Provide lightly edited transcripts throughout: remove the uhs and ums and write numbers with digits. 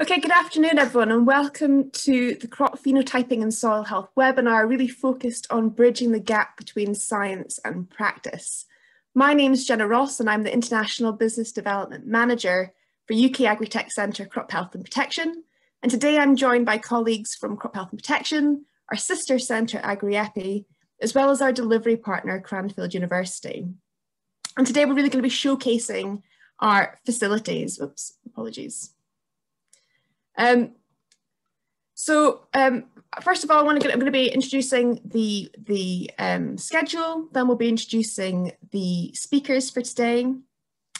Okay, good afternoon everyone and welcome to the Crop Phenotyping and Soil Health webinar, really focused on bridging the gap between science and practice. My name is Jenna Ross and I'm the International Business Development Manager for UK Agritech Centre Crop Health and Protection, and today I'm joined by colleagues from Crop Health and Protection, our sister centre Agri-Epi, as well as our delivery partner Cranfield University. And today we're really going to be showcasing our facilities. Oops, apologies. First of all, I'm going to be introducing the schedule, then we'll be introducing the speakers for today.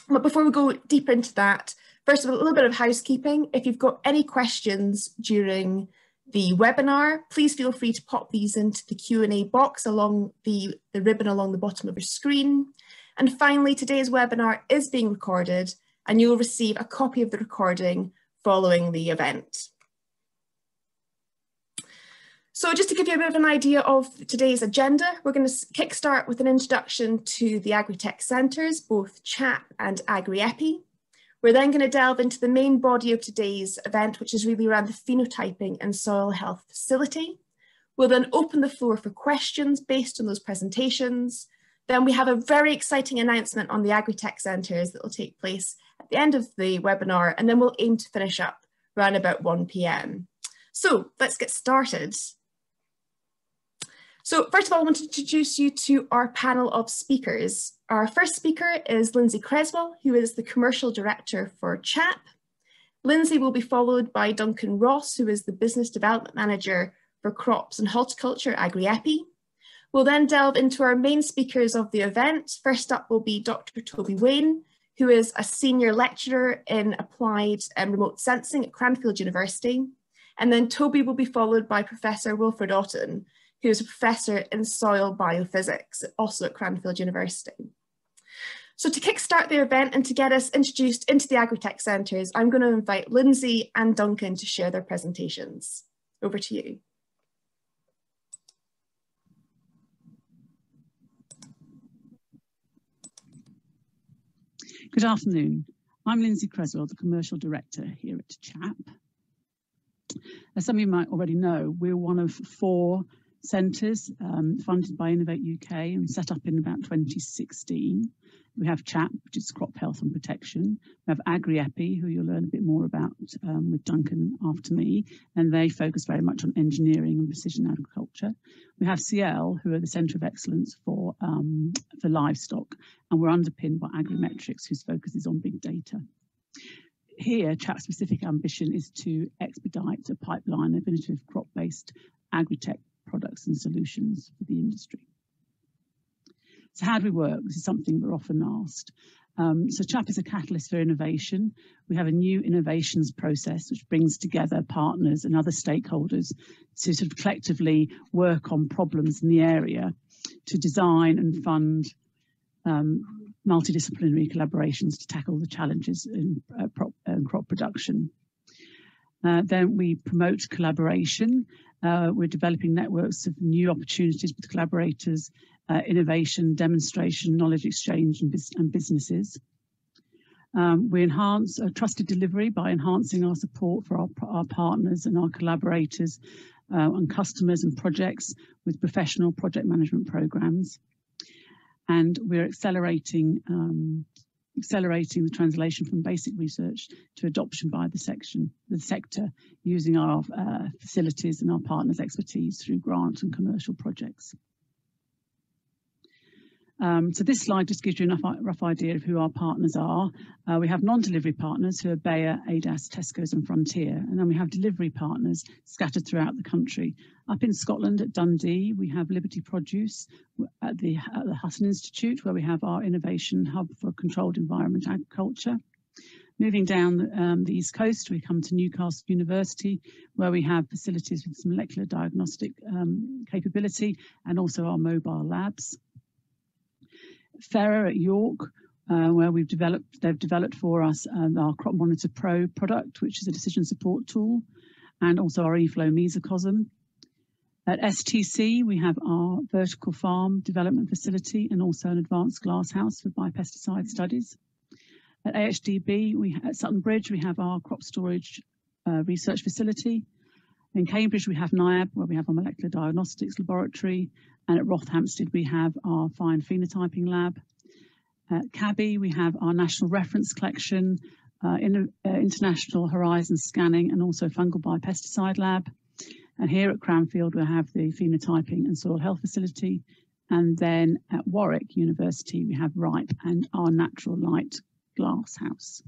But before we go deeper into that, first of all, a little bit of housekeeping. If you've got any questions during the webinar, please feel free to pop these into the Q&A box along the ribbon along the bottom of your screen. And finally, today's webinar is being recorded and you'll receive a copy of the recording following the event. So just to give you a bit of an idea of today's agenda, we're going to kickstart with an introduction to the Agritech Centres, both CHAP and Agri-Epi. We're then going to delve into the main body of today's event, which is really around the phenotyping and soil health facility. We'll then open the floor for questions based on those presentations. Then we have a very exciting announcement on the Agritech Centres that will take place at the end of the webinar, and then we'll aim to finish up around about 1 p.m. So let's get started. So first of all, I want to introduce you to our panel of speakers. Our first speaker is Lindsay Creswell, who is the Commercial Director for CHAP. Lindsay will be followed by Duncan Ross, who is the Business Development Manager for Crops and Horticulture, Agri-Epi. We'll then delve into our main speakers of the event. First up will be Dr. Toby Wayne, who is a senior lecturer in applied remote sensing at Cranfield University. And then Toby will be followed by Professor Wilfred Otten, who is a professor in soil biophysics, also at Cranfield University. So to kickstart the event and to get us introduced into the Agritech Centres, I'm going to invite Lindsay and Duncan to share their presentations. Over to you. Good afternoon. I'm Lindsay Creswell, the Commercial Director here at CHAP. As some of you might already know, we're one of four centres funded by Innovate UK and set up in about 2016. We have CHAP, which is Crop Health and Protection. We have Agri-Epi, who you'll learn a bit more about with Duncan after me, and they focus very much on engineering and precision agriculture. We have CL, who are the Centre of Excellence for livestock, and we're underpinned by Agrimetrics, whose focus is on big data. Here, CHAP's specific ambition is to expedite a pipeline of innovative crop-based agri-tech products and solutions for the industry. So how do we work? This is something we're often asked. So CHAP is a catalyst for innovation. We have a new innovations process which brings together partners and other stakeholders to sort of collectively work on problems in the area to design and fund multidisciplinary collaborations to tackle the challenges in crop production. Then we promote collaboration. We're developing networks of new opportunities with collaborators, innovation, demonstration, knowledge exchange and businesses. We enhance trusted delivery by enhancing our support for our partners and our collaborators on customers and projects with professional project management programs. And we're accelerating the translation from basic research to adoption by the sector, using our facilities and our partners' expertise through grant and commercial projects. So this slide just gives you a rough idea of who our partners are. We have non-delivery partners who are Bayer, ADAS, Tesco's and Frontier. And then we have delivery partners scattered throughout the country. Up in Scotland at Dundee, we have Liberty Produce at the Hutton Institute, where we have our innovation hub for controlled environment agriculture. Moving down the East Coast, we come to Newcastle University, where we have facilities with some molecular diagnostic capability and also our mobile labs. FERA at York, where they've developed for us our Crop Monitor Pro product, which is a decision support tool, and also our eFlow Mesocosm. At STC, we have our vertical farm development facility and also an advanced glasshouse for biopesticide studies. At AHDB, at Sutton Bridge, we have our crop storage research facility. In Cambridge, we have NIAB, where we have our molecular diagnostics laboratory, and at Rothamsted, we have our fine phenotyping lab. At CABI, we have our national reference collection, international horizon scanning, and also fungal biopesticide lab. And here at Cranfield, we have the phenotyping and soil health facility. And then at Warwick University, we have RIPE and our natural light glass house.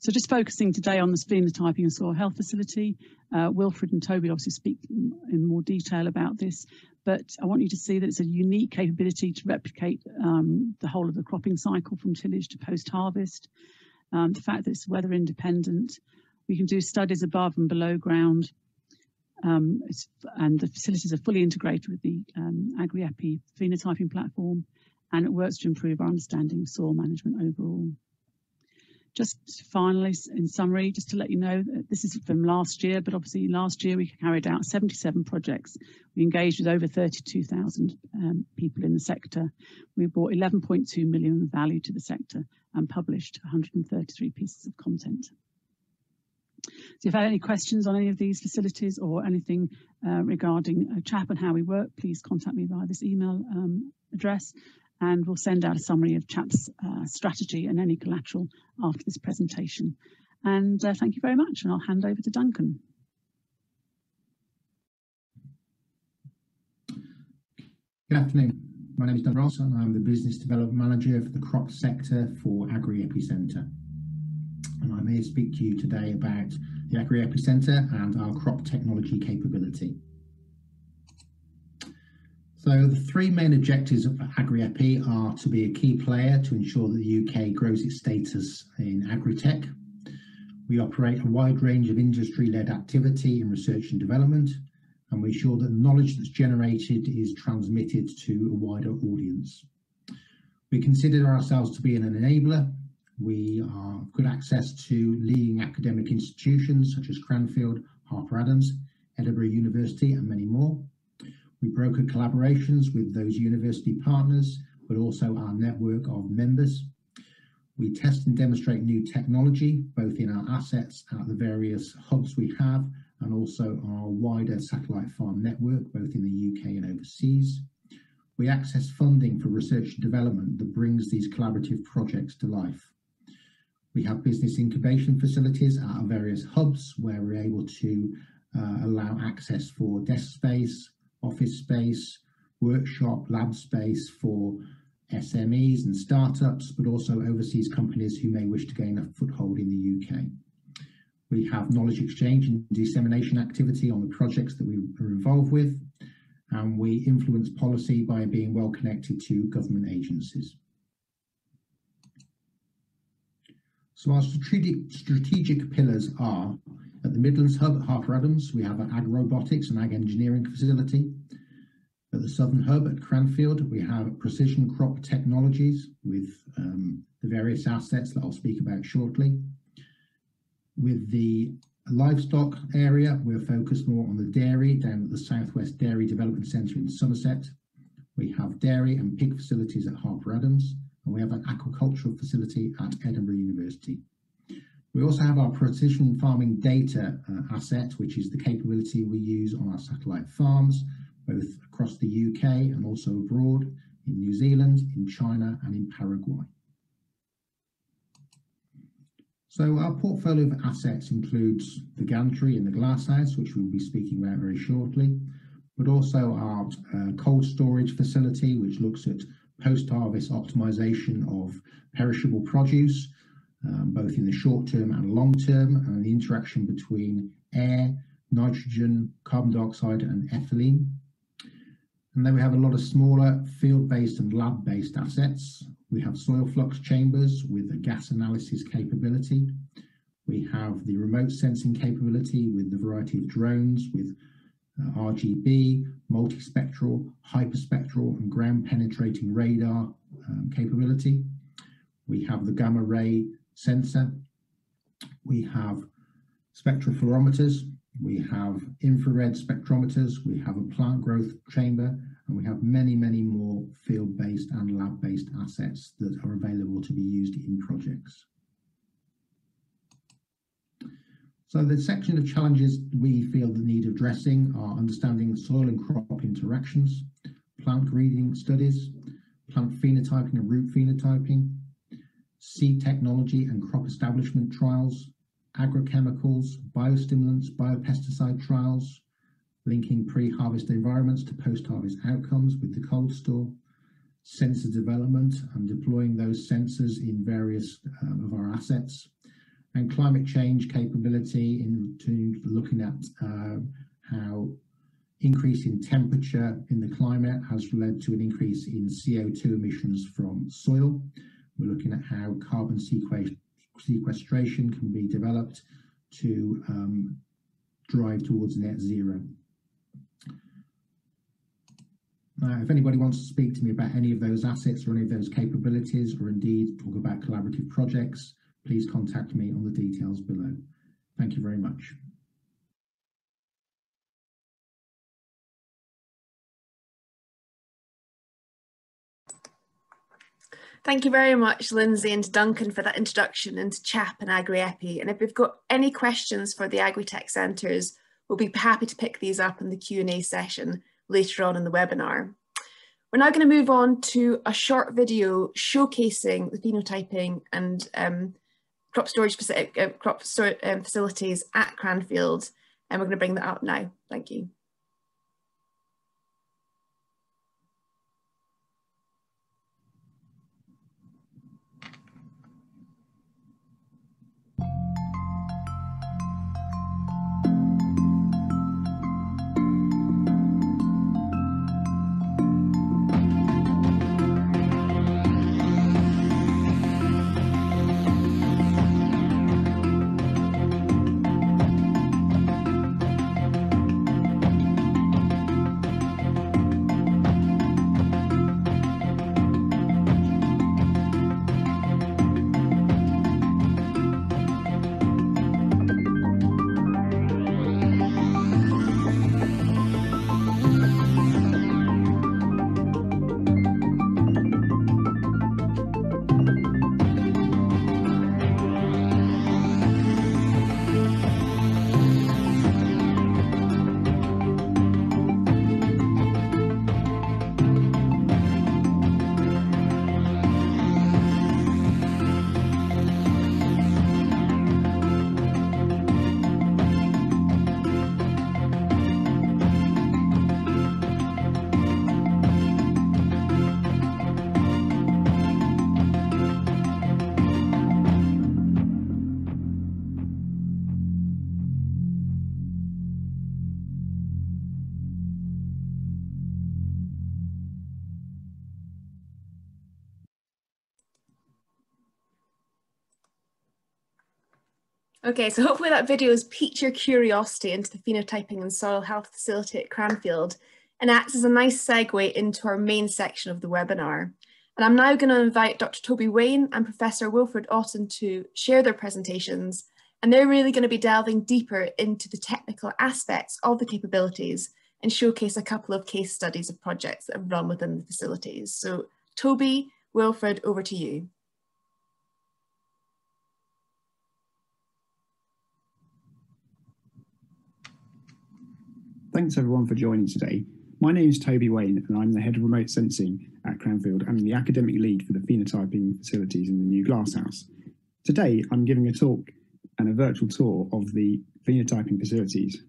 So just focusing today on the phenotyping and soil health facility, Wilfred and Toby obviously speak in more detail about this, but I want you to see that it's a unique capability to replicate the whole of the cropping cycle from tillage to post-harvest. The fact that it's weather independent, we can do studies above and below ground, and the facilities are fully integrated with the Agri-Epi phenotyping platform, and it works to improve our understanding of soil management overall. Just finally, in summary, just to let you know, that this is from last year, but obviously last year we carried out 77 projects. We engaged with over 32,000 people in the sector. We brought 11.2 million in value to the sector and published 133 pieces of content. So if you have any questions on any of these facilities or anything regarding CHAP and how we work, please contact me via this email address. And we'll send out a summary of CHAP's strategy and any collateral after this presentation. And thank you very much, and I'll hand over to Duncan. Good afternoon. My name is Duncan Ross, and I'm the Business Development Manager for the Crop Sector for Agri-Epi Centre. And I'm here to speak to you today about the Agri-Epi Centre and our crop technology capability. So the three main objectives of Agri-Epi are to be a key player to ensure that the UK grows its status in agri-tech. We operate a wide range of industry-led activity in research and development, and we ensure that knowledge that's generated is transmitted to a wider audience. We consider ourselves to be an enabler. We have good access to leading academic institutions such as Cranfield, Harper Adams, Edinburgh University, and many more. We broker collaborations with those university partners, but also our network of members. We test and demonstrate new technology, both in our assets at the various hubs we have, and also our wider satellite farm network, both in the UK and overseas. We access funding for research and development that brings these collaborative projects to life. We have business incubation facilities at our various hubs, where we're able to allow access for desk space, office space, workshop, lab space for SMEs and startups, but also overseas companies who may wish to gain a foothold in the UK. We have knowledge exchange and dissemination activity on the projects that we are involved with, and we influence policy by being well connected to government agencies. So our strategic pillars are: at the Midlands Hub at Harper Adams, we have an Ag Robotics and Ag Engineering facility. At the Southern Hub at Cranfield, we have precision crop technologies with the various assets that I'll speak about shortly. With the livestock area, we're focused more on the dairy down at the Southwest Dairy Development Centre in Somerset. We have dairy and pig facilities at Harper Adams, and we have an aquacultural facility at Edinburgh University. We also have our precision farming data asset, which is the capability we use on our satellite farms, both across the UK and also abroad, in New Zealand, in China, and in Paraguay. So our portfolio of assets includes the gantry and the glasshouse, which we'll be speaking about very shortly, but also our cold storage facility, which looks at post-harvest optimization of perishable produce, both in the short term and long term, and the interaction between air, nitrogen, carbon dioxide, and ethylene. And then we have a lot of smaller field-based and lab-based assets. We have soil flux chambers with a gas analysis capability. We have the remote sensing capability with the variety of drones with RGB, multispectral, hyperspectral, and ground-penetrating radar capability. We have the gamma ray sensor, we have spectrophotometers, we have infrared spectrometers, we have a plant growth chamber, and we have many, many more field-based and lab-based assets that are available to be used in projects. So the section of challenges we feel the need of addressing are understanding soil and crop interactions, plant breeding studies, plant phenotyping and root phenotyping, seed technology and crop establishment trials, agrochemicals, biostimulants, biopesticide trials, linking pre-harvest environments to post-harvest outcomes with the cold store, sensor development and deploying those sensors in various of our assets, and climate change capability into looking at how increase in temperature in the climate has led to an increase in CO2 emissions from soil. We're looking at how carbon sequestration can be developed to drive towards net zero. Now, if anybody wants to speak to me about any of those assets or any of those capabilities, or indeed talk about collaborative projects, please contact me on the details below. Thank you very much. Thank you very much, Lindsay and Duncan, for that introduction into CHAP and Agri-Epi. And if we've got any questions for the Agritech Centres, we'll be happy to pick these up in the Q&A session later on in the webinar. We're now going to move on to a short video showcasing the phenotyping and crop storage facilities at Cranfield, and we're going to bring that up now. Thank you. Okay, so hopefully that video has piqued your curiosity into the phenotyping and soil health facility at Cranfield and acts as a nice segue into our main section of the webinar. And I'm now going to invite Dr. Toby Wayne and Professor Wilfred Otten to share their presentations, and they're really going to be delving deeper into the technical aspects of the capabilities and showcase a couple of case studies of projects that have run within the facilities. So Toby, Wilfred, over to you. Thanks everyone for joining today. My name is Toby Wayne and I'm the Head of Remote Sensing at Cranfield and the Academic Lead for the Phenotyping Facilities in the New Glasshouse. Today I'm giving a talk and a virtual tour of the Phenotyping Facilities.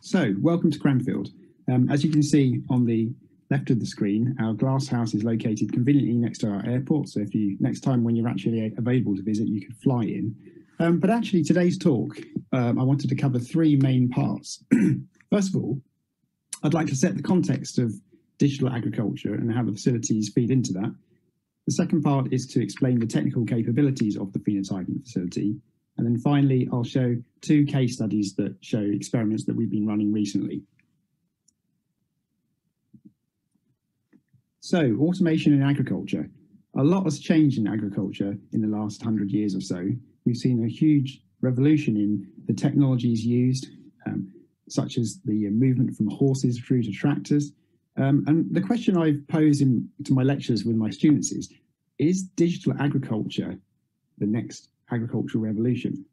So, welcome to Cranfield. As you can see on the left of the screen, our glasshouse is located conveniently next to our airport, so if you next time when you're actually available to visit you can fly in. But actually today's talk, I wanted to cover three main parts. First of all, I'd like to set the context of digital agriculture and how the facilities feed into that. The second part is to explain the technical capabilities of the phenotyping facility. And then finally, I'll show two case studies that show experiments that we've been running recently. So, automation in agriculture. A lot has changed in agriculture in the last 100 years or so. We've seen a huge revolution in the technologies used, such as the movement from horses through to tractors. And the question I've posed to my lectures with my students is digital agriculture the next agricultural revolution.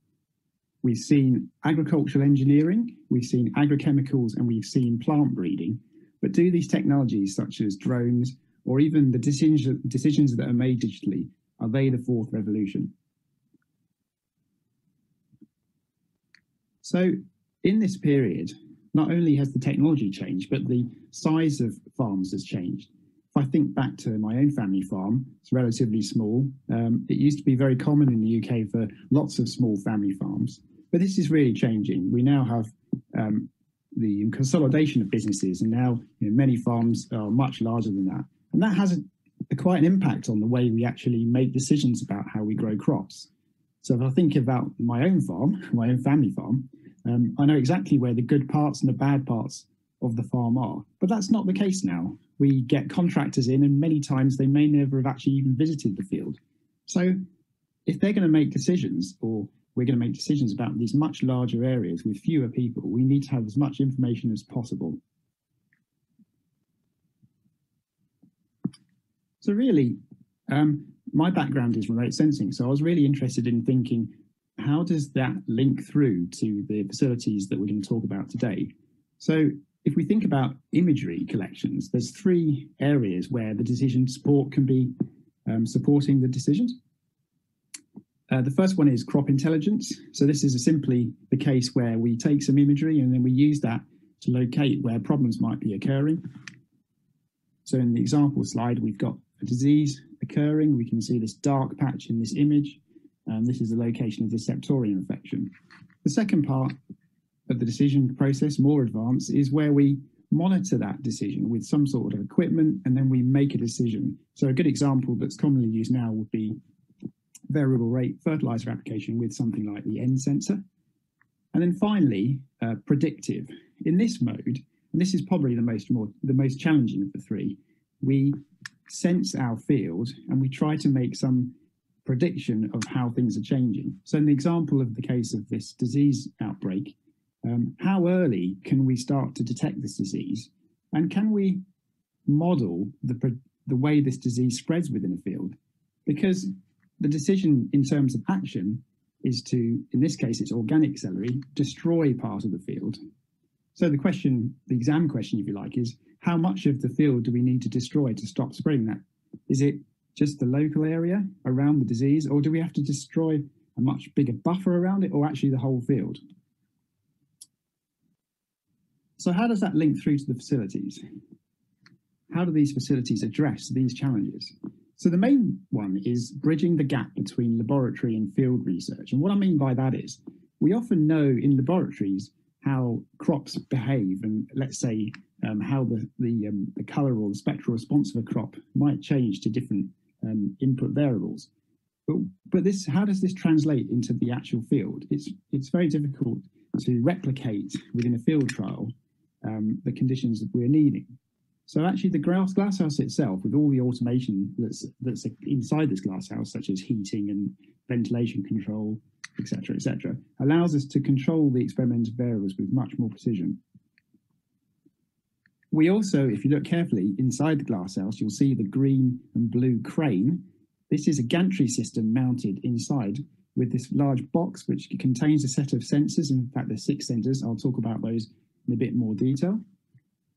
We've seen agricultural engineering, we've seen agrochemicals, and we've seen plant breeding. But do these technologies such as drones or even the decisions that are made digitally, are they the fourth revolution? So in this period, not only has the technology changed, but the size of farms has changed. If I think back to my own family farm, it's relatively small. It used to be very common in the UK for lots of small family farms, but this is really changing. We now have the consolidation of businesses, and now many farms are much larger than that. And that has quite an impact on the way we actually make decisions about how we grow crops. So if I think about my own farm, my own family farm, I know exactly where the good parts and the bad parts of the farm are, but that's not the case now. We get contractors in, and many times they may never have actually even visited the field. So if they're going to make decisions, or we're going to make decisions about these much larger areas with fewer people, we need to have as much information as possible. So really, my background is remote sensing, so I was really interested in thinking, how does that link through to the facilities that we're going to talk about today? So if we think about imagery collections, there's three areas where the decision support can be supporting the decisions. The first one is crop intelligence. So this is simply the case where we take some imagery and then we use that to locate where problems might be occurring. So in the example slide, we've got a disease occurring. We can see this dark patch in this image, and this is the location of the septoria infection. The second part of the decision process, more advanced, is where we monitor that decision with some sort of equipment, and then we make a decision. So a good example that's commonly used now would be variable rate fertilizer application with something like the N sensor. And then finally, predictive. In this mode, and this is probably the most challenging of the three, we sense our field and we try to make some prediction of how things are changing. So in the example of the case of this disease outbreak, how early can we start to detect this disease? And can we model the way this disease spreads within a field? Because the decision in terms of action is to, in this case, it's organic celery, destroy part of the field. So the question, the exam question, if you like, is how much of the field do we need to destroy to stop spreading that? Is it just the local area around the disease, or do we have to destroy a much bigger buffer around it, or actually the whole field? So how does that link through to the facilities? How do these facilities address these challenges? So the main one is bridging the gap between laboratory and field research. And what I mean by that is, we often know in laboratories how crops behave, and let's say how the colour or the spectral response of a crop might change to different input variables. But this, how does this translate into the actual field? It's very difficult to replicate within a field trial the conditions that we're needing. So actually the glasshouse itself, with all the automation that's inside this glasshouse, such as heating and ventilation control, etc., etc., allows us to control the experimental variables with much more precision. We also, if you look carefully inside the glasshouse, you'll see the green and blue crane. This is a gantry system mounted inside with this large box, which contains a set of sensors. In fact, there's 6 sensors. I'll talk about those in a bit more detail.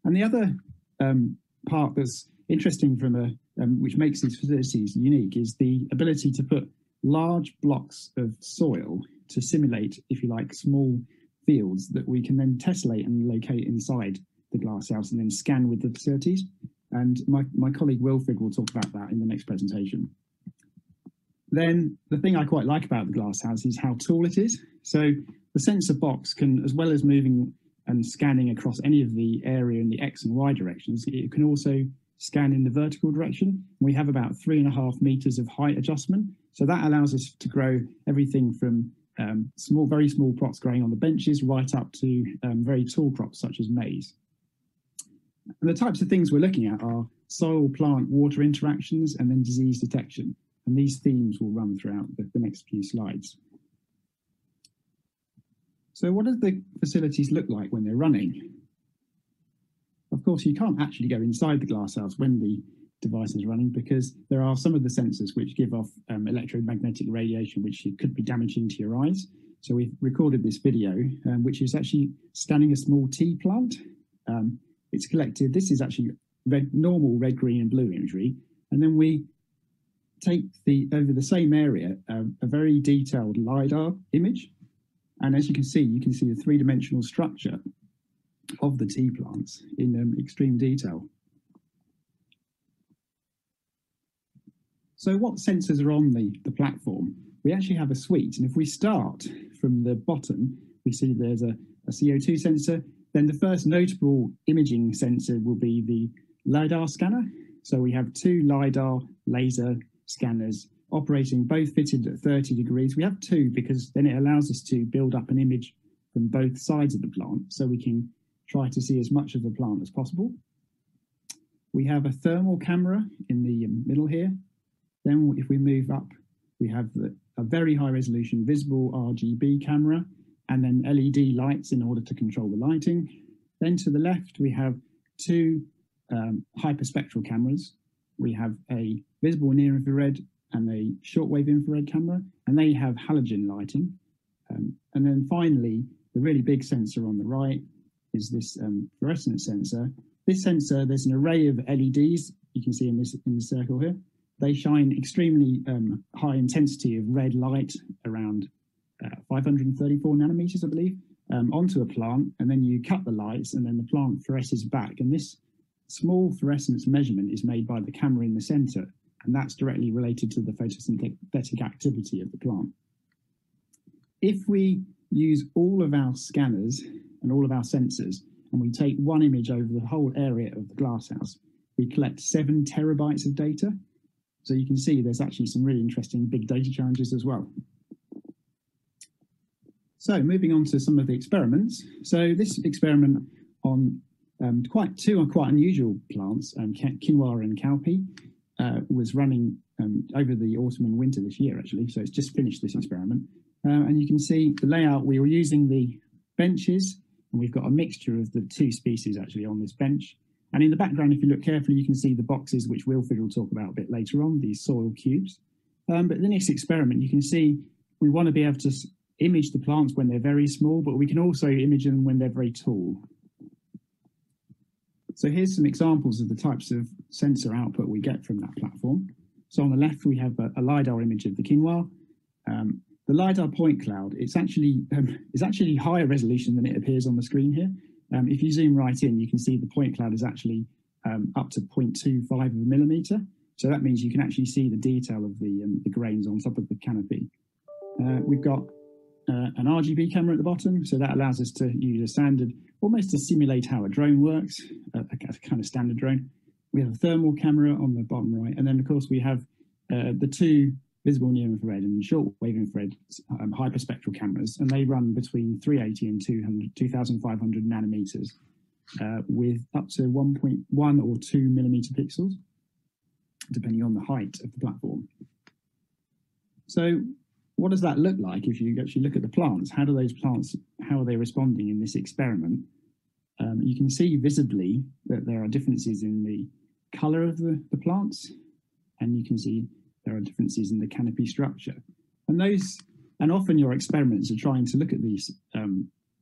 And the other part that's interesting from which makes these facilities unique is the ability to put large blocks of soil to simulate, if you like, small fields that we can then tessellate and locate inside the glasshouse and then scan with the facilities. And my colleague Wilfred will talk about that in the next presentation. Then the thing I quite like about the glasshouse is how tall it is. So the sensor box can, as well as moving and scanning across any of the area in the X and Y directions, it can also scan in the vertical direction. We have about 3.5 meters of height adjustment. So that allows us to grow everything from very small crops growing on the benches right up to very tall crops such as maize. And the types of things we're looking at are soil, plant, water interactions, and then disease detection. And these themes will run throughout the next few slides. So what do the facilities look like when they're running? Of course, you can't actually go inside the glasshouse when the devices running, because there are some of the sensors which give off electromagnetic radiation, which could be damaging to your eyes. So we've recorded this video, which is actually scanning a small tea plant. It's collected, this is actually normal red, green and blue imagery, and then we take over the same area a very detailed LiDAR image, and as you can see the three-dimensional structure of the tea plants in extreme detail. So what sensors are on the platform? We actually have a suite, and if we start from the bottom, we see there's a CO2 sensor. Then the first notable imaging sensor will be the LiDAR scanner. So we have two LiDAR laser scanners operating, both fitted at 30 degrees. We have two because then it allows us to build up an image from both sides of the plant, so we can try to see as much of the plant as possible. We have a thermal camera in the middle here. Then if we move up, we have a very high resolution visible RGB camera, and then LED lights in order to control the lighting. Then to the left, we have two hyperspectral cameras. We have a visible near infrared and a shortwave infrared camera, and they have halogen lighting. And then finally, the really big sensor on the right is this fluorescent sensor. This sensor, there's an array of LEDs, you can see in the circle here. They shine extremely high intensity of red light, around 534 nanometers, I believe, onto a plant, and then you cut the lights and then the plant fluoresces back. And this small fluorescence measurement is made by the camera in the center, and that's directly related to the photosynthetic activity of the plant. If we use all of our scanners and all of our sensors, and we take one image over the whole area of the glasshouse, we collect 7 terabytes of data. So you can see there's actually some really interesting big data challenges as well. So moving on to some of the experiments. So this experiment on two quite unusual plants, quinoa and cowpea, was running over the autumn and winter this year actually, so it's just finished this experiment. And you can see the layout, we were using the benches, and we've got a mixture of the two species actually on this bench. And in the background, if you look carefully, you can see the boxes, which Wilfred will talk about a bit later on, these soil cubes. But in the next experiment, you can see we want to be able to image the plants when they're very small, but we can also image them when they're very tall. So here's some examples of the types of sensor output we get from that platform. So on the left, we have a LiDAR image of the quinoa. The LiDAR point cloud, it's actually higher resolution than it appears on the screen here. If you zoom right in, you can see the point cloud is actually up to 0.25 of a millimeter. So that means you can actually see the detail of the grains on top of the canopy. We've got an RGB camera at the bottom, so that allows us to use a standard, almost to simulate how a drone works, a kind of standard drone. We have a thermal camera on the bottom right, and then of course we have the two visible near-infrared and short-wave infrared hyperspectral cameras, and they run between 380 and 2,500 nanometers with up to 1.1 or 2 millimeter pixels, depending on the height of the platform. So what does that look like if you actually look at the plants? How do those plants, how are they responding in this experiment? You can see visibly that there are differences in the color of the plants, and you can see there are differences in the canopy structure, and those, and often your experiments are trying to look at these,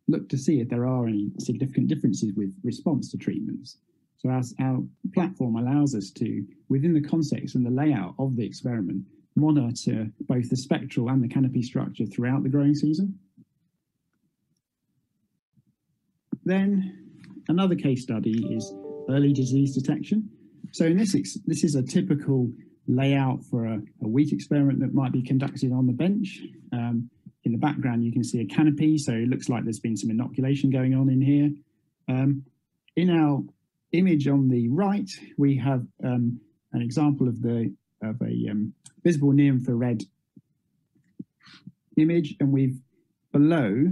look to see if there are any significant differences with response to treatments. So our platform allows us to, within the context and the layout of the experiment, monitor both the spectral and the canopy structure throughout the growing season. Then another case study is early disease detection. So in this is a typical layout for a wheat experiment that might be conducted on the bench. In the background, you can see a canopy, so it looks like there's been some inoculation going on in here. In our image on the right, we have an example of a visible near-infrared image, and below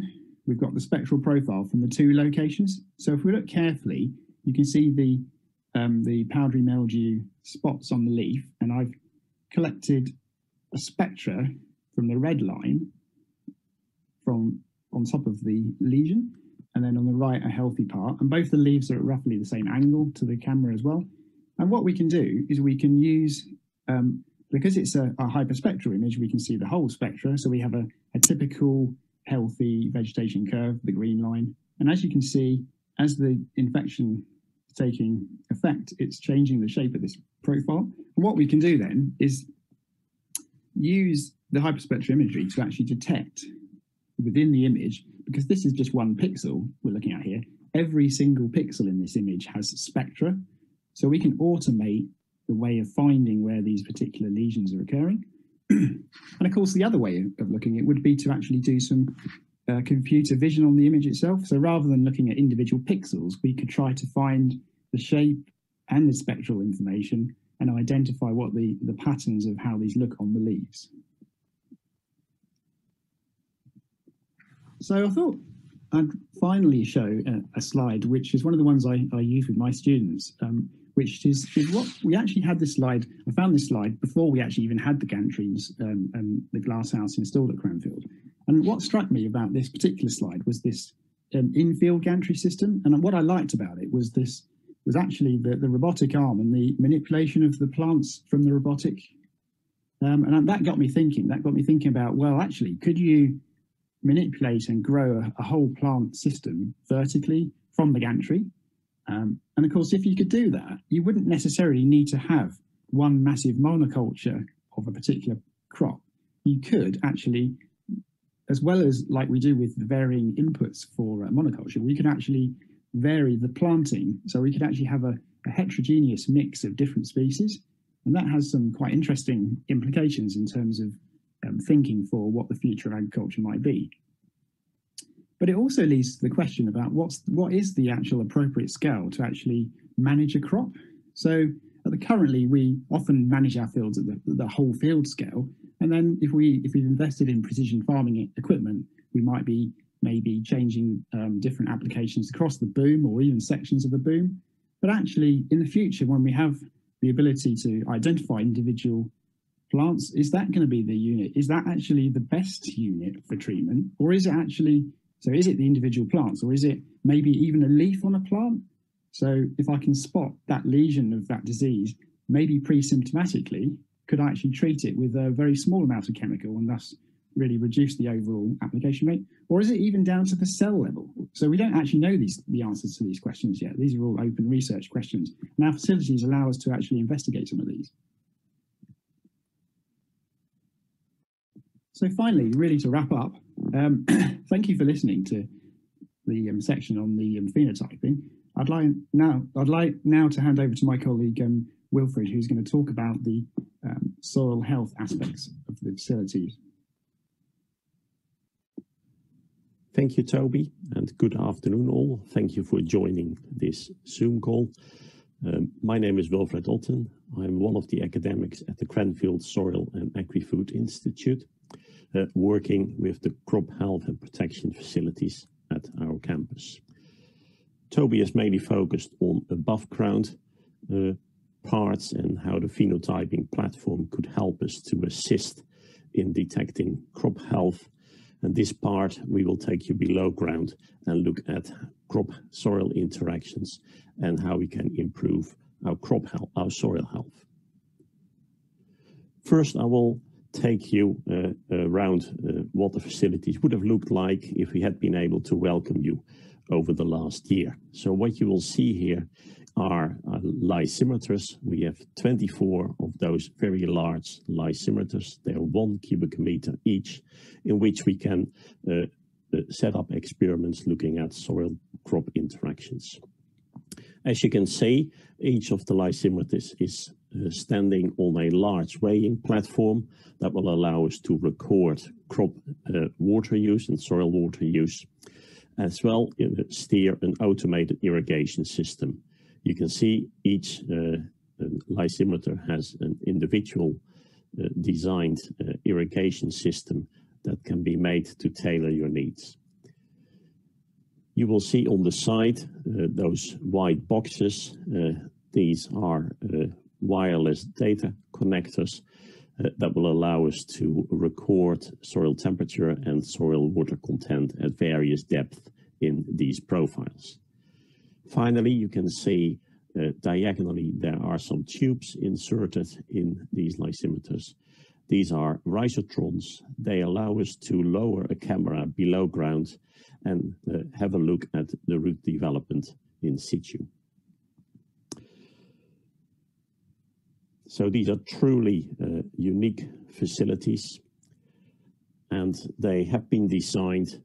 we've got the spectral profile from the two locations. So if we look carefully, you can see the powdery mildew spots on the leaf, and I've collected a spectra from the red line from on top of the lesion, and then on the right a healthy part, and both the leaves are at roughly the same angle to the camera as well. And what we can do is we can use, because it's a hyperspectral image, we can see the whole spectra. So we have a typical healthy vegetation curve, the green line. And as you can see, as the infection is taking effect, it's changing the shape of this profile. And what we can do then is use the hyperspectral imagery to actually detect within the image, because this is just one pixel we're looking at here, every single pixel in this image has spectra. So we can automate the way of finding where these particular lesions are occurring. And of course, the other way of looking at it would be to actually do some computer vision on the image itself. So rather than looking at individual pixels, we could try to find the shape and the spectral information and identify what the patterns of how these look on the leaves. So I thought I'd finally show a slide, which is one of the ones I use with my students, which is what we actually had this slide. I found this slide before we actually even had the gantries and the glasshouse installed at Cranfield. And what struck me about this particular slide was this in-field gantry system. And what I liked about it was this was actually the robotic arm and the manipulation of the plants from the robotic. And that got me thinking, about, well, actually, could you manipulate and grow a whole plant system vertically from the gantry? And of course, if you could do that, you wouldn't necessarily need to have one massive monoculture of a particular crop. You could actually, as well as like we do with the varying inputs for monoculture, we could actually vary the planting. So we could actually have a heterogeneous mix of different species. And that has some quite interesting implications in terms of thinking for what the future of agriculture might be. But it also leads to the question about what is the actual appropriate scale to actually manage a crop. So currently we often manage our fields at the whole field scale, and then if we've invested in precision farming equipment, we might be maybe changing different applications across the boom or even sections of the boom. But actually in the future, when we have the ability to identify individual plants, is that going to be the unit? Is that actually the best unit for treatment, or is it actually, so is it the individual plants, or is it maybe even a leaf on a plant? So if I can spot that lesion of that disease, maybe pre-symptomatically, could I actually treat it with a very small amount of chemical and thus really reduce the overall application rate? Or is it even down to the cell level? So we don't actually know the answers to these questions yet. These are all open research questions, and our facilities allow us to actually investigate some of these. So finally, really to wrap up, thank you for listening to the section on the phenotyping. I'd like now to hand over to my colleague Wilfred, who's going to talk about the soil health aspects of the facilities. Thank you, Toby, and good afternoon all. Thank you for joining this Zoom call. My name is Wilfred Otten. I'm one of the academics at the Cranfield Soil and Agri-Food Institute, working with the crop health and protection facilities at our campus. Toby has mainly focused on above ground parts and how the phenotyping platform could help us to assist in detecting crop health. And this part, we will take you below ground and look at crop soil interactions and how we can improve our crop health, our soil health. First, I will take you around what the facilities would have looked like if we had been able to welcome you over the last year. So what you will see here are lysimeters. We have 24 of those very large lysimeters. They are 1 cubic meter each, in which we can set up experiments looking at soil crop interactions. As you can see, each of the lysimeters is standing on a large weighing platform that will allow us to record crop water use and soil water use, as well as steer an automated irrigation system. You can see each lysimeter has an individual designed irrigation system that can be made to tailor your needs. You will see on the side those white boxes. These are wireless data connectors that will allow us to record soil temperature and soil water content at various depths in these profiles. Finally, you can see diagonally, there are some tubes inserted in these lysimeters. These are risotrons. They allow us to lower a camera below ground and have a look at the root development in situ. So these are truly unique facilities, and they have been designed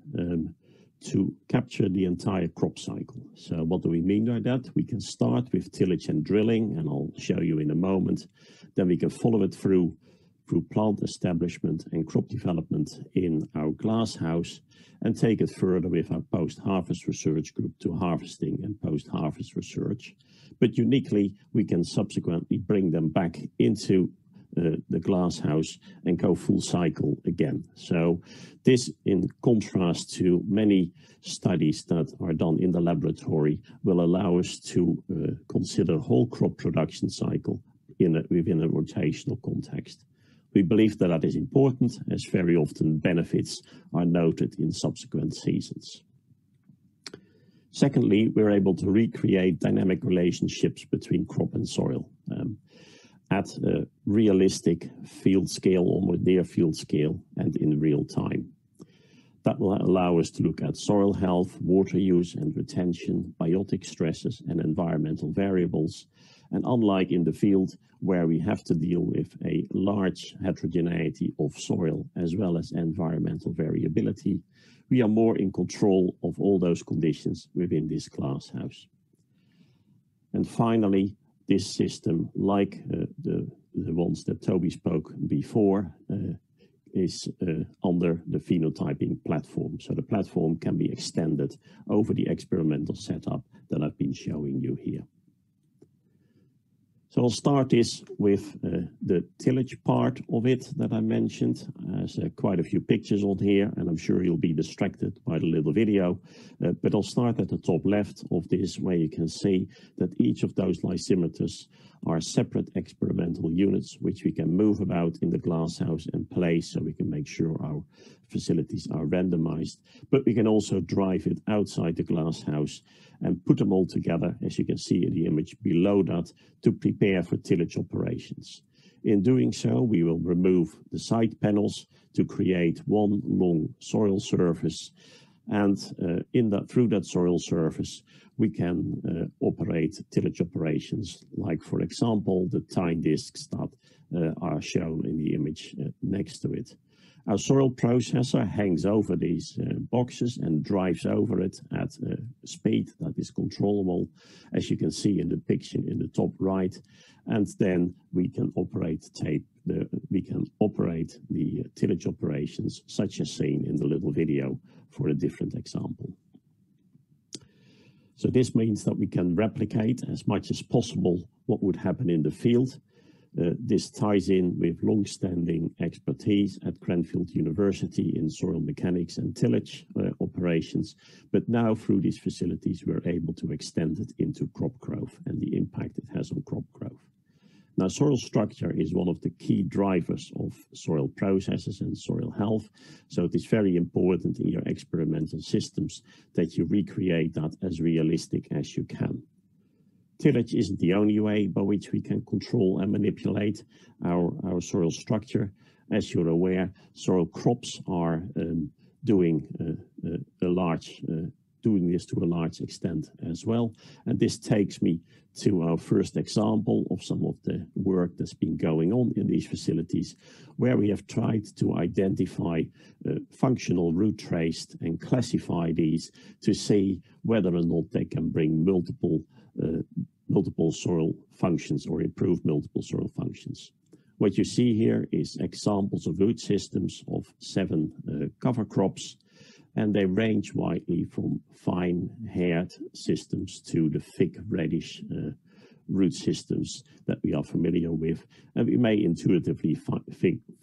to capture the entire crop cycle. So what do we mean by that? We can start with tillage and drilling, and I'll show you in a moment. Then we can follow it through plant establishment and crop development in our glasshouse, and take it further with our post-harvest research group to harvesting and post-harvest research. But uniquely, we can subsequently bring them back into the glasshouse and go full cycle again. So this, in contrast to many studies that are done in the laboratory, will allow us to consider whole crop production cycle within a rotational context. We believe that that is important, as very often benefits are noted in subsequent seasons. Secondly, we're able to recreate dynamic relationships between crop and soil at a realistic field scale, almost near field scale, and in real time. That will allow us to look at soil health, water use and retention, biotic stresses and environmental variables. And unlike in the field, where we have to deal with a large heterogeneity of soil as well as environmental variability, we are more in control of all those conditions within this glasshouse. And finally, this system, like the ones that Toby spoke before, is under the phenotyping platform. So the platform can be extended over the experimental setup that I've been showing you here. So I'll start this with the tillage part of it that I mentioned. There's quite a few pictures on here, and I'm sure you'll be distracted by the little video, but I'll start at the top left of this, where you can see that each of those lysimeters are separate experimental units, which we can move about in the glasshouse and place, so we can make sure our facilities are randomized. But we can also drive it outside the glasshouse and put them all together, as you can see in the image below that, to prepare for tillage operations. In doing so, we will remove the side panels to create one long soil surface, and through that soil surface, we can operate tillage operations, like, for example, the tine discs that are shown in the image next to it. Our soil processor hangs over these boxes and drives over it at a speed that is controllable, as you can see in the picture in the top right. And then we can operate the tillage operations, such as seen in the little video for a different example. So this means that we can replicate as much as possible what would happen in the field. This ties in with long-standing expertise at Cranfield University in soil mechanics and tillage operations, but now through these facilities we're able to extend it into crop growth and the impact it has on crop growth. Now, soil structure is one of the key drivers of soil processes and soil health, so it is very important in your experimental systems that you recreate that as realistic as you can. Tillage isn't the only way by which we can control and manipulate our soil structure. As you're aware, soil crops are doing this to a large extent as well. And this takes me to our first example of some of the work that's been going on in these facilities, where we have tried to identify functional root traces and classify these to see whether or not they can bring multiple soil functions or improve multiple soil functions. What you see here is examples of root systems of 7 cover crops, and they range widely from fine-haired systems to the thick reddish root systems that we are familiar with. And we may intuitively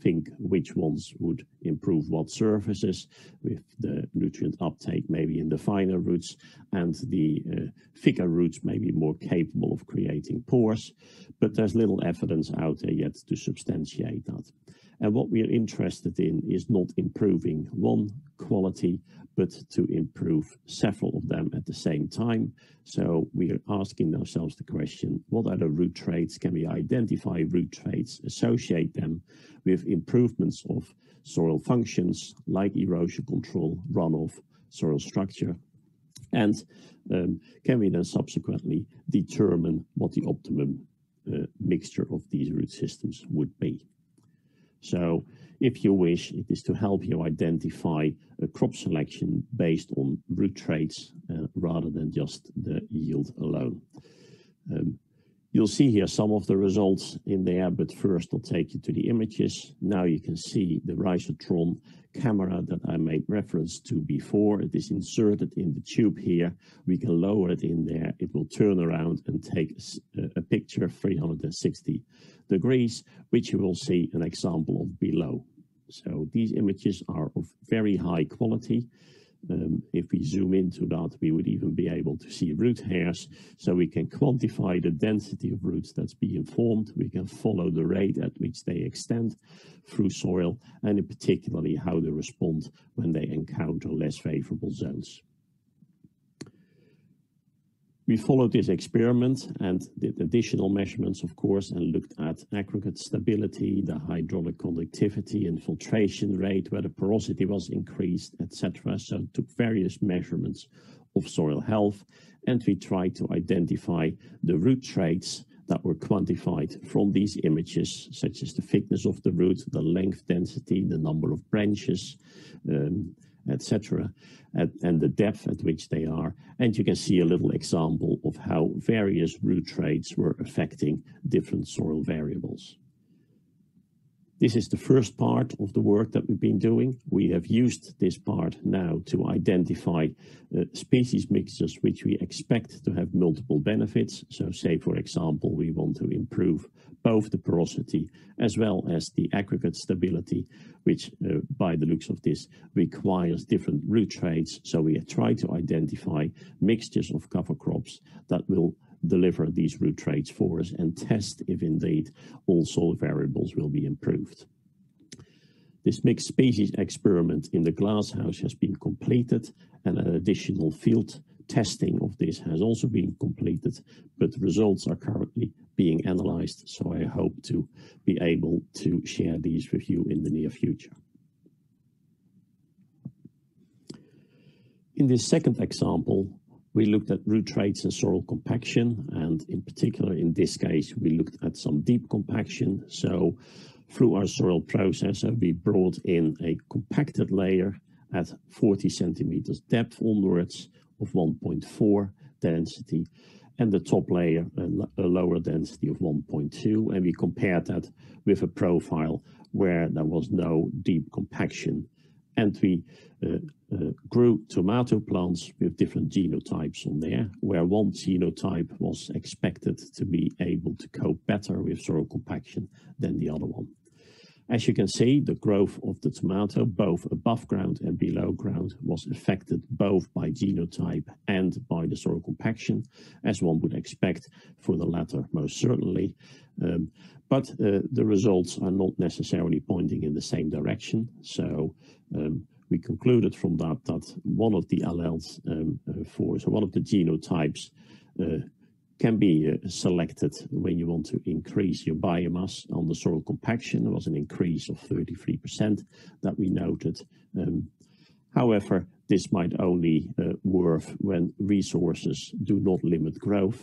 think which ones would improve what surfaces, with the nutrient uptake maybe in the finer roots, and the thicker roots may be more capable of creating pores, but there's little evidence out there yet to substantiate that. And what we are interested in is not improving one quality, but to improve several of them at the same time. So we are asking ourselves the question, what are the root traits? Can we identify root traits, associate them with improvements of soil functions like erosion control, runoff, soil structure? And can we then subsequently determine what the optimum mixture of these root systems would be? So if you wish, it is to help you identify a crop selection based on root traits rather than just the yield alone. You'll see here some of the results in there, but first I'll take you to the images. Now you can see the Rhizotron camera that I made reference to before. It is inserted in the tube here. We can lower it in there. It will turn around and take a picture 360 degrees, which you will see an example of below. So these images are of very high quality. If we zoom into that, we would even be able to see root hairs. So we can quantify the density of roots that's being formed. We can follow the rate at which they extend through soil, and in particularly how they respond when they encounter less favorable zones. We followed this experiment and did additional measurements, of course, and looked at aggregate stability, the hydraulic conductivity and filtration rate, where the porosity was increased, etc. So took various measurements of soil health, and we tried to identify the root traits that were quantified from these images, such as the thickness of the root, the length density, the number of branches, etc. and the depth at which they are. And you can see a little example of how various root traits were affecting different soil variables. This is the first part of the work that we've been doing. We have used this part now to identify species mixtures which we expect to have multiple benefits. So say, for example, we want to improve both the porosity as well as the aggregate stability, which by the looks of this requires different root traits. So we try to identify mixtures of cover crops that will deliver these root traits for us and test if indeed all soil variables will be improved. This mixed species experiment in the glasshouse has been completed, and an additional field testing of this has also been completed, but results are currently being analyzed, so I hope to be able to share these with you in the near future. In this second example, we looked at root traits and soil compaction, and in particular in this case we looked at some deep compaction. So through our soil processor we brought in a compacted layer at 40 centimeters depth onwards of 1.4 density, and the top layer a lower density of 1.2, and we compared that with a profile where there was no deep compaction. And we grew tomato plants with different genotypes on there, where one genotype was expected to be able to cope better with soil compaction than the other one. As you can see, the growth of the tomato, both above ground and below ground, was affected both by genotype and by the soil compaction, as one would expect for the latter most certainly. But the results are not necessarily pointing in the same direction. So we concluded from that that one of the alleles one of the genotypes can be selected when you want to increase your biomass on the soil compaction. There was an increase of 33% that we noted. However, this might only work when resources do not limit growth,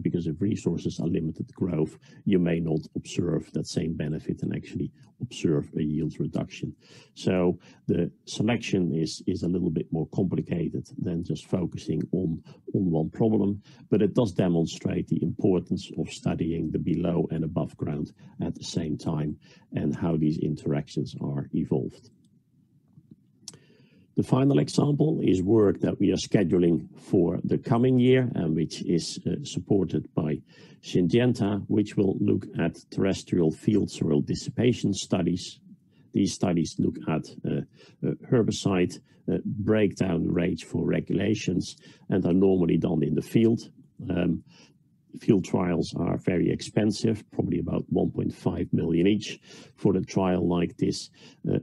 because if resources are limited growth, you may not observe that same benefit and actually observe a yield reduction. So the selection is a little bit more complicated than just focusing on one problem, but it does demonstrate the importance of studying the below and above ground at the same time and how these interactions are evolved. The final example is work that we are scheduling for the coming year, and which is supported by Syngenta, which will look at terrestrial field soil dissipation studies. These studies look at herbicide breakdown rates for regulations and are normally done in the field. Field trials are very expensive, probably about 1.5 million each for a trial like this,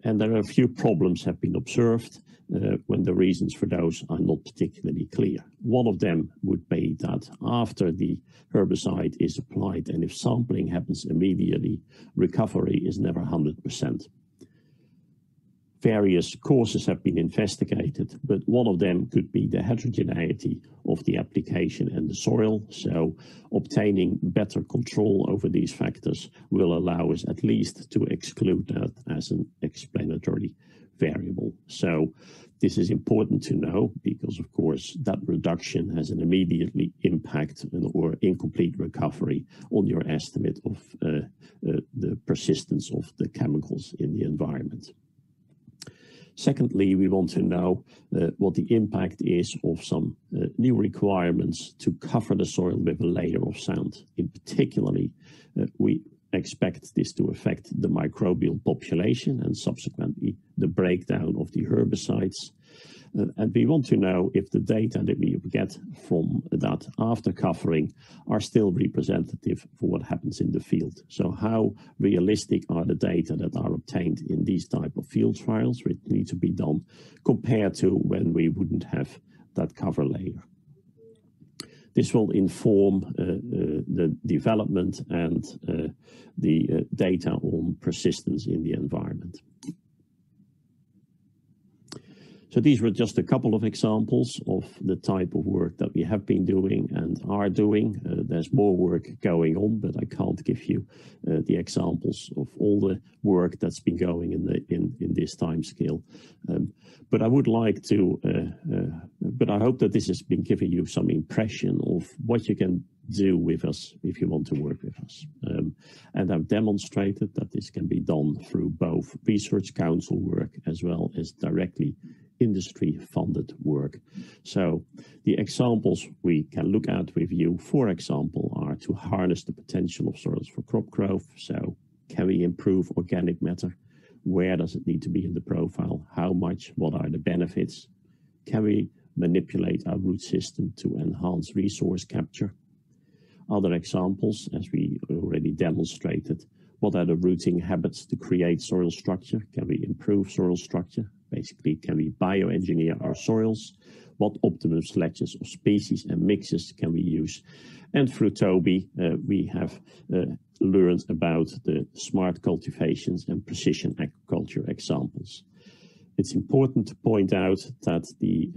and there are a few problems have been observed. when the reasons for those are not particularly clear. One of them would be that after the herbicide is applied, and if sampling happens immediately, recovery is never 100%. Various causes have been investigated, but one of them could be the heterogeneity of the application and the soil. So obtaining better control over these factors will allow us at least to exclude that as an explanatory variable. So this is important to know because, of course, that reduction has an immediately impact or incomplete recovery on your estimate of the persistence of the chemicals in the environment. Secondly, we want to know what the impact is of some new requirements to cover the soil with a layer of sand. In particularly, we expect this to affect the microbial population and subsequently the breakdown of the herbicides. And we want to know if the data that we get from that after covering are still representative for what happens in the field. So how realistic are the data that are obtained in these type of field trials, which need to be done, compared to when we wouldn't have that cover layer. This will inform the development and the data on persistence in the environment. So these were just a couple of examples of the type of work that we have been doing and are doing. There's more work going on, but I can't give you the examples of all the work that's been going in this time scale. But I would like to, but I hope that this has been giving you some impression of what you can do with us if you want to work with us. And I've demonstrated that this can be done through both research council work as well as directly industry funded work. So the examples we can look at with you, for example, are to harness the potential of soils for crop growth. So can we improve organic matter? Where does it need to be in the profile? How much? What are the benefits? Can we manipulate our root system to enhance resource capture? Other examples, as we already demonstrated, what are the rooting habits to create soil structure? Can we improve soil structure? Basically, can we bioengineer our soils? What optimum selections of species and mixes can we use? And through Toby, we have learned about the smart cultivations and precision agriculture examples. It's important to point out that the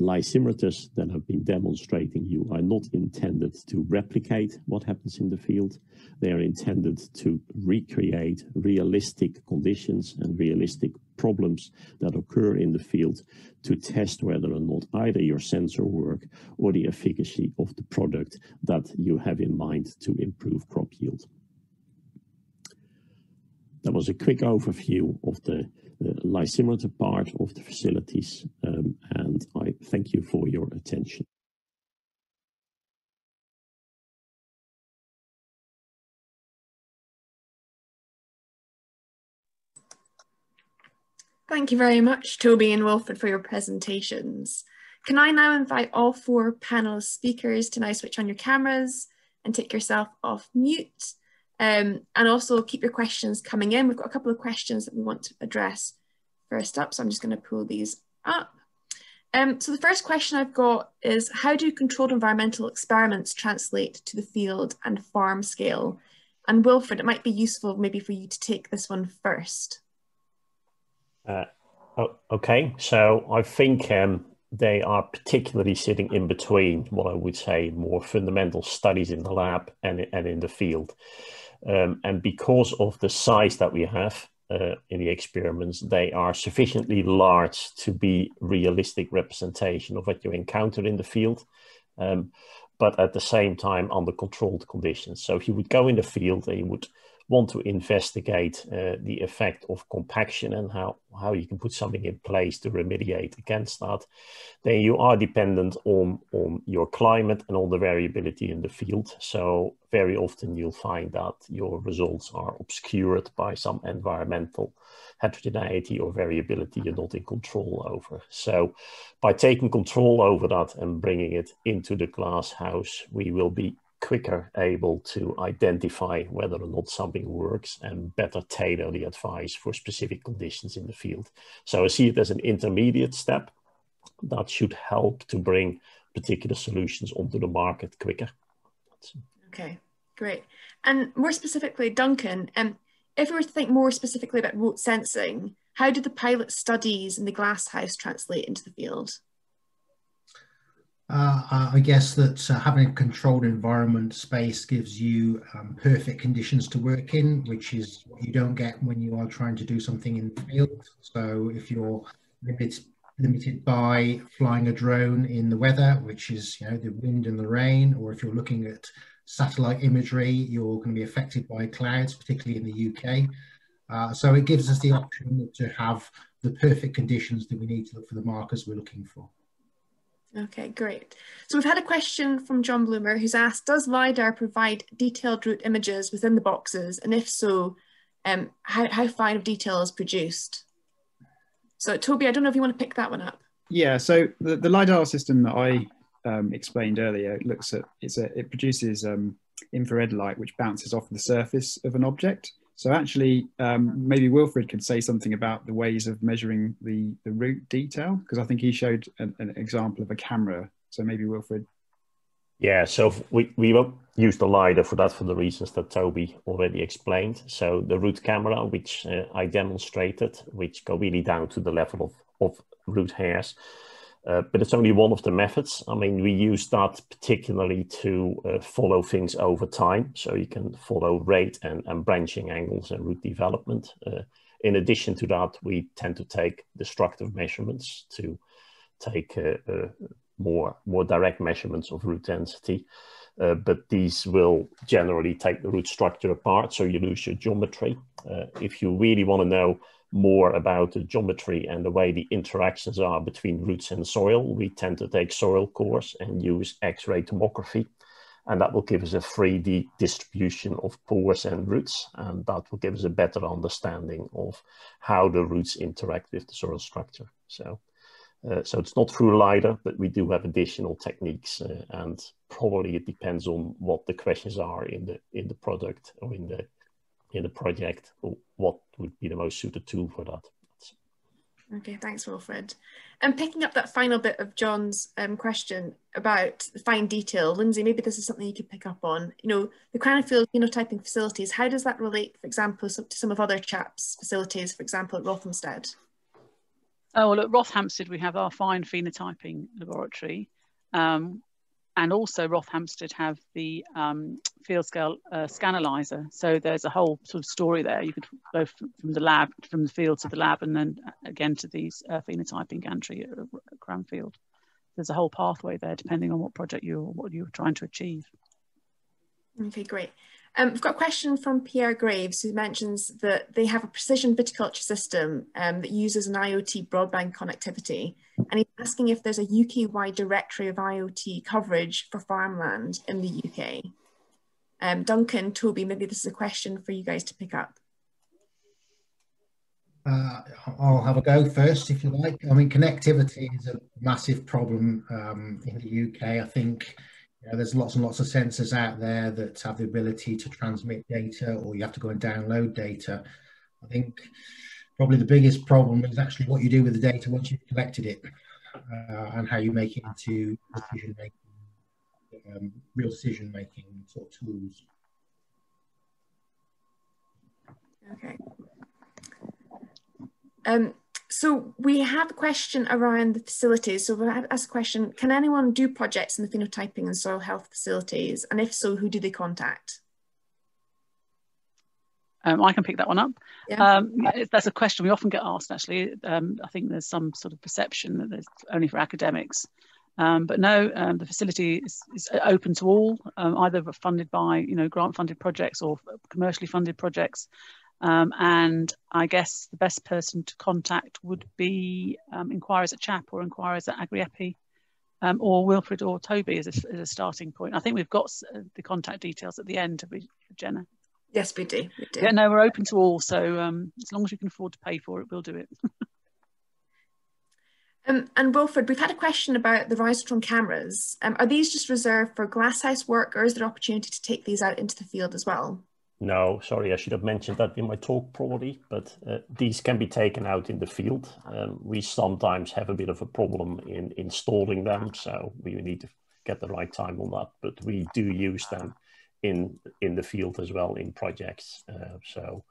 lysimrators that I've been demonstrating you are not intended to replicate what happens in the field. They are intended to recreate realistic conditions and realistic problems that occur in the field to test whether or not either your sensor work or the efficacy of the product that you have in mind to improve crop yield. That was a quick overview of the lysimrator part of the facilities, and I thank you for your attention. Thank you very much, Toby and Wilfred, for your presentations. Can I now invite all four panel speakers to now switch on your cameras and take yourself off mute? And also keep your questions coming in. We've got a couple of questions that we want to address first up, so I'm just going to pull these up. So the first question I've got is, how do controlled environmental experiments translate to the field and farm scale? And Wilfred, it might be useful maybe for you to take this one first. Okay, so I think they are particularly sitting in between what I would say more fundamental studies in the lab and in the field. And because of the size that we have in the experiments, they are sufficiently large to be realistic representation of what you encounter in the field, but at the same time under controlled conditions. So if you would go in the field and you would want to investigate the effect of compaction and how you can put something in place to remediate against that, then you are dependent on your climate and on the variability in the field. So very often you'll find that your results are obscured by some environmental heterogeneity or variability you're not in control over. So by taking control over that and bringing it into the glasshouse, we will be quicker able to identify whether or not something works and better tailor the advice for specific conditions in the field. So I see it as an intermediate step that should help to bring particular solutions onto the market quicker. Okay, great. And more specifically, Duncan, if we were to think more specifically about remote sensing, how did the pilot studies in the glasshouse translate into the field? I guess that having a controlled environment space gives you perfect conditions to work in, which is what you don't get when you are trying to do something in the field. So if you're limited by flying a drone in the weather, which is, you know, the wind and the rain, or if you're looking at satellite imagery, you're going to be affected by clouds, particularly in the UK. So it gives us the option to have the perfect conditions that we need to look for the markers we're looking for. Okay, great. So we've had a question from John Bloomer, who's asked, does LiDAR provide detailed route images within the boxes? And if so, how fine of detail is produced? So Toby, I don't know if you want to pick that one up. Yeah, so the LiDAR system that I explained earlier, it looks at, it produces infrared light, which bounces off the surface of an object. So actually, maybe Wilfred could say something about the ways of measuring the route detail, because I think he showed an example of a camera. So maybe Wilfred. Yeah, so we won't use the LiDAR for that for the reasons that Toby already explained. So the route camera, which I demonstrated, which go really down to the level of route hairs. But it's only one of the methods. I mean, we use that particularly to follow things over time. So you can follow rate and branching angles and route development. In addition to that, we tend to take destructive measurements to take more direct measurements of route density. But these will generally take the route structure apart, so you lose your geometry. If you really want to know more about the geometry and the way the interactions are between roots and soil, we tend to take soil cores and use X-ray tomography, and that will give us a 3D distribution of pores and roots, and that will give us a better understanding of how the roots interact with the soil structure. So so it's not through LiDAR, but we do have additional techniques, and probably it depends on what the questions are in the product or in the project, what would be the most suited tool for that. Okay, thanks Wilfred. And picking up that final bit of John's question about the fine detail, Lindsay, maybe this is something you could pick up on. You know, the Cranfield phenotyping facilities, how does that relate, for example, to some of other chaps' facilities, for example, at Rothamsted? Oh, well, at Rothamsted we have our fine phenotyping laboratory, and also Rothamsted have the field scale scannalyzer. So there's a whole sort of story there. You could go from the lab, from the field to the lab, and then again to these phenotyping gantry at Cranfield. There's a whole pathway there, depending on what project you're trying to achieve. Okay, great. We've got a question from Pierre Graves, who mentions that they have a precision viticulture system that uses an IoT broadband connectivity. And he's asking if there's a UK-wide directory of IoT coverage for farmland in the UK. Duncan, Toby, maybe this is a question for you guys to pick up. I'll have a go first, if you like. I mean, connectivity is a massive problem in the UK, I think. You know, there's lots and lots of sensors out there that have the ability to transmit data, or you have to go and download data. I think probably the biggest problem is actually what you do with the data once you've collected it, and how you make it into decision-making, real decision-making sort of tools. Okay. So we have a question around the facilities. So we'll ask a question, can anyone do projects in the phenotyping and soil health facilities? And if so, who do they contact? I can pick that one up. Yeah. That's a question we often get asked, actually. I think there's some sort of perception that there's only for academics. But no, the facility is open to all, either funded by, you know, grant-funded projects or commercially funded projects. And I guess the best person to contact would be inquiries at CHAP or inquiries at Agri-Epi, or Wilfred or Toby as a starting point. I think we've got the contact details at the end, have we, Jenna? Yes, we do. Yeah, no, we're open to all, so as long as you can afford to pay for it, we'll do it. And Wilfred, we've had a question about the Risotron cameras. Are these just reserved for glasshouse work, or is there opportunity to take these out into the field as well? No, sorry, I should have mentioned that in my talk probably, but these can be taken out in the field. We sometimes have a bit of a problem in installing them, so we need to get the right time on that, but we do use them in the field as well in projects. So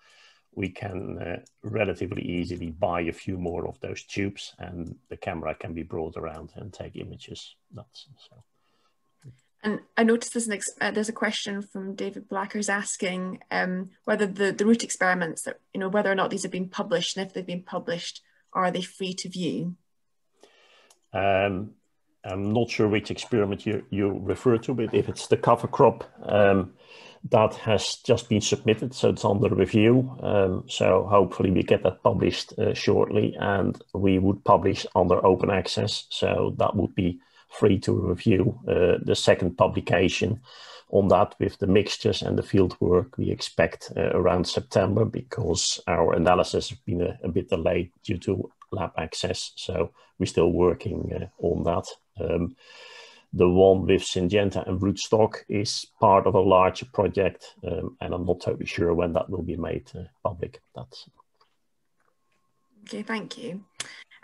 we can relatively easily buy a few more of those tubes, and the camera can be brought around and take images. That's so. And I noticed there's a question from David Blackers asking whether the root experiments, that, you know, whether or not these have been published, and if they've been published, are they free to view? I'm not sure which experiment you refer to, but if it's the cover crop, that has just been submitted, so it's under review. So hopefully we get that published shortly, and we would publish under open access, so that would be free to review. The second publication on that with the mixtures and the field work we expect around September, because our analysis has been a bit delayed due to lab access, so we're still working on that. The one with Syngenta and rootstock is part of a larger project, and I'm not totally sure when that will be made public. That's okay, thank you.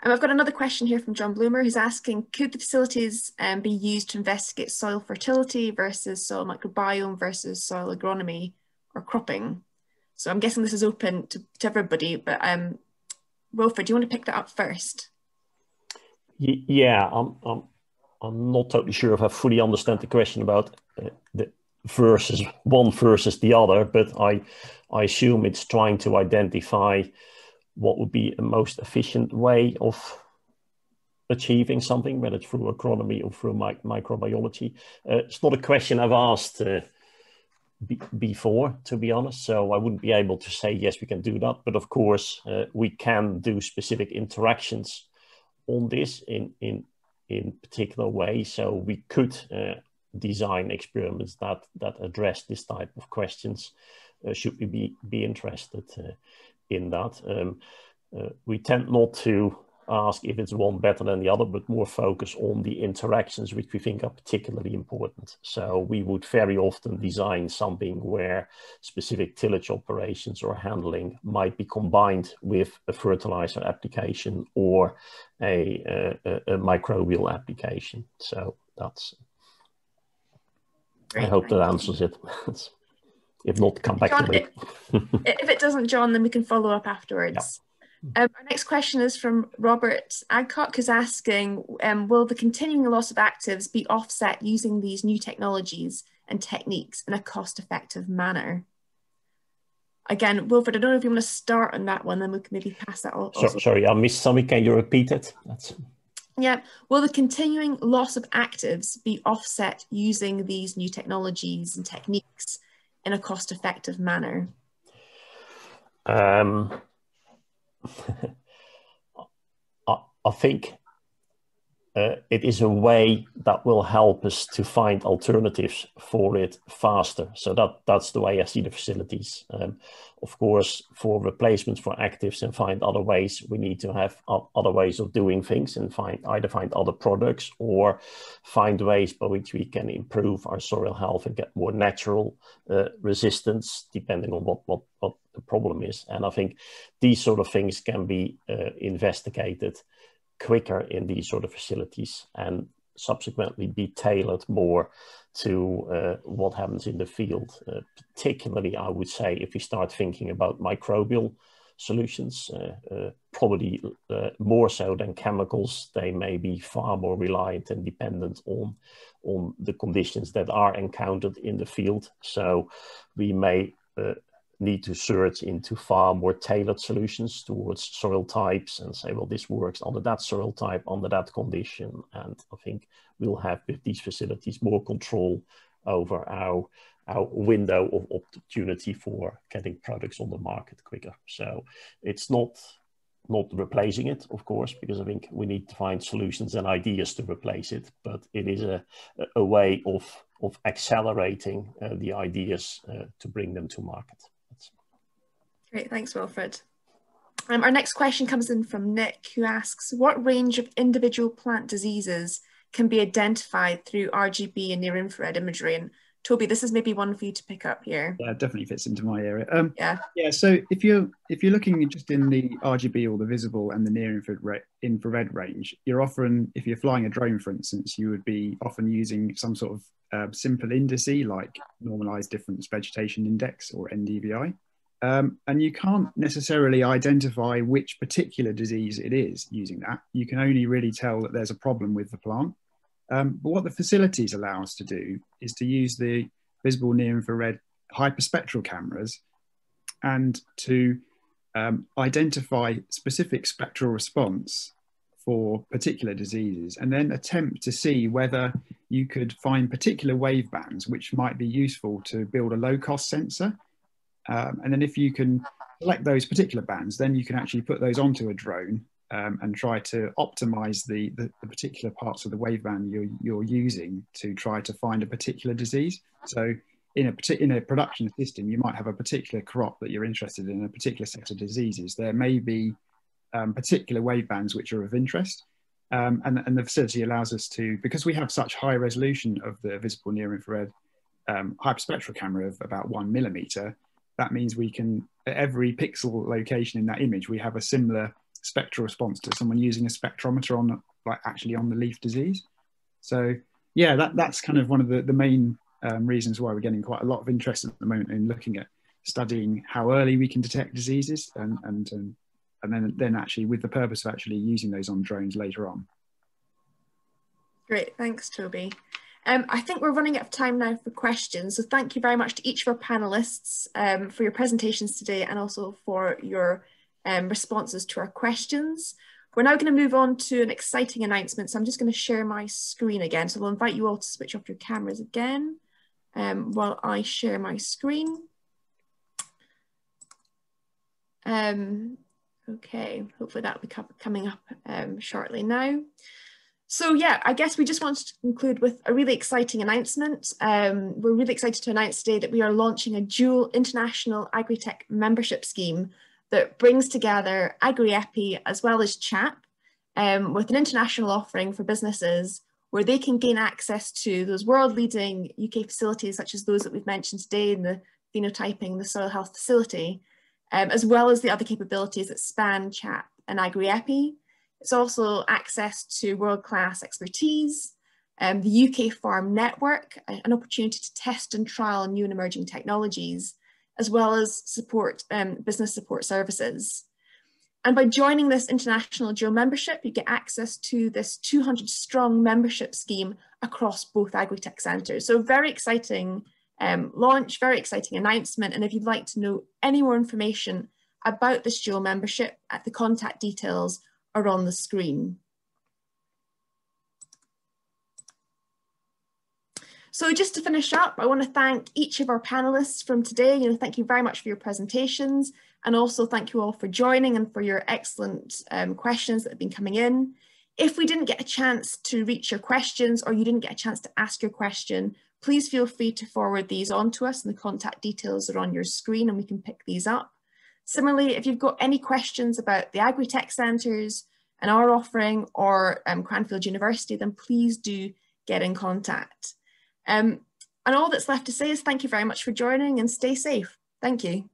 I've got another question here from John Bloomer, who's asking, could the facilities be used to investigate soil fertility versus soil microbiome versus soil agronomy or cropping? So I'm guessing this is open to everybody, but Wilfred, do you want to pick that up first? Yeah, I'm not totally sure if I fully understand the question about the versus one versus the other, but I assume it's trying to identify what would be a most efficient way of achieving something, whether it's through agronomy or through microbiology. It's not a question I've asked before, to be honest, so I wouldn't be able to say, yes, we can do that. But of course, we can do specific interactions on this in particular way. So we could design experiments that address this type of questions, should we be interested in that. We tend not to ask if it's one better than the other, but more focus on the interactions which we think are particularly important. So we would very often design something where specific tillage operations or handling might be combined with a fertilizer application or a microbial application. So that's, I hope that answers it. If not, come back John, to me. If it doesn't, John, then we can follow up afterwards. Yeah. Our next question is from Robert Adcock, who's asking, will the continuing loss of actives be offset using these new technologies and techniques in a cost-effective manner? Again, Wilfred, I don't know if you want to start on that one, then we can maybe pass that on. Sorry, I missed something. Can you repeat it? Yeah. Will the continuing loss of actives be offset using these new technologies and techniques in a cost-effective manner? I think it is a way that will help us to find alternatives for it faster. So that's the way I see the facilities. Of course, for replacements for actives and find other ways, we need to have other ways of doing things and either find other products or find ways by which we can improve our soil health and get more natural resistance, depending on what the problem is. And I think these sort of things can be investigated quicker in these sort of facilities and subsequently be tailored more to what happens in the field. Particularly, I would say, if we start thinking about microbial solutions, probably more so than chemicals, they may be far more reliant and dependent on the conditions that are encountered in the field. So we may need to search into far more tailored solutions towards soil types and say, well, this works under that soil type, under that condition. And I think we'll have with these facilities more control over our window of opportunity for getting products on the market quicker. So it's not replacing it, of course, because I think we need to find solutions and ideas to replace it, but it is a way of accelerating the ideas to bring them to market. Great, thanks, Wilfred. Our next question comes in from Nick, who asks, what range of individual plant diseases can be identified through RGB and near-infrared imagery? And Toby, this is maybe one for you to pick up here. Yeah, it definitely fits into my area. So if you're looking just in the RGB or the visible and the near-infrared range, you're often, if you're flying a drone, for instance, you would be often using some sort of simple indice like normalized difference vegetation index or NDVI. And you can't necessarily identify which particular disease it is using that. You can only really tell that there's a problem with the plant. But what the facilities allow us to do is to use the visible near-infrared hyperspectral cameras and to identify specific spectral response for particular diseases, and then attempt to see whether you could find particular wave bands which might be useful to build a low-cost sensor. And then if you can select those particular bands, then you can actually put those onto a drone and try to optimize the particular parts of the waveband you're using to try to find a particular disease. So in a production system, you might have a particular crop that you're interested in, a particular set of diseases. There may be particular wavebands which are of interest. And the facility allows us to, because we have such high resolution of the visible near-infrared hyperspectral camera of about 1 millimeter, that means we can, at every pixel location in that image, we have a similar spectral response to someone using a spectrometer on, like actually on the leaf disease. So yeah, that's kind of one of the main reasons why we're getting quite a lot of interest at the moment in looking at studying how early we can detect diseases and then actually with the purpose of actually using those on drones later on. Great, thanks Toby. I think we're running out of time now for questions, so thank you very much to each of our panellists for your presentations today and also for your responses to our questions. We're now going to move on to an exciting announcement, so I'm just going to share my screen again, so we'll invite you all to switch off your cameras again while I share my screen. Okay, hopefully that'll be coming up shortly now. So yeah, I guess we just wanted to conclude with a really exciting announcement. We're really excited to announce today that we are launching a dual international agritech membership scheme that brings together Agri-Epi as well as CHAP with an international offering for businesses where they can gain access to those world leading UK facilities such as those that we've mentioned today in the phenotyping, the soil health facility, as well as the other capabilities that span CHAP and Agri-Epi. It's also access to world-class expertise, the UK farm network, an opportunity to test and trial new and emerging technologies, as well as support business support services. And by joining this international dual membership, you get access to this 200-strong membership scheme across both agritech centres. So very exciting launch, very exciting announcement. And if you'd like to know any more information about this dual membership, at the contact details are on the screen. So just to finish up, I want to thank each of our panelists from today. Thank you very much for your presentations, and also thank you all for joining and for your excellent questions that have been coming in. If we didn't get a chance to reach your questions or you didn't get a chance to ask your question, please feel free to forward these on to us, and the contact details are on your screen and we can pick these up. Similarly, if you've got any questions about the agritech centres and our offering or Cranfield University, then please do get in contact. And all that's left to say is thank you very much for joining and stay safe. Thank you.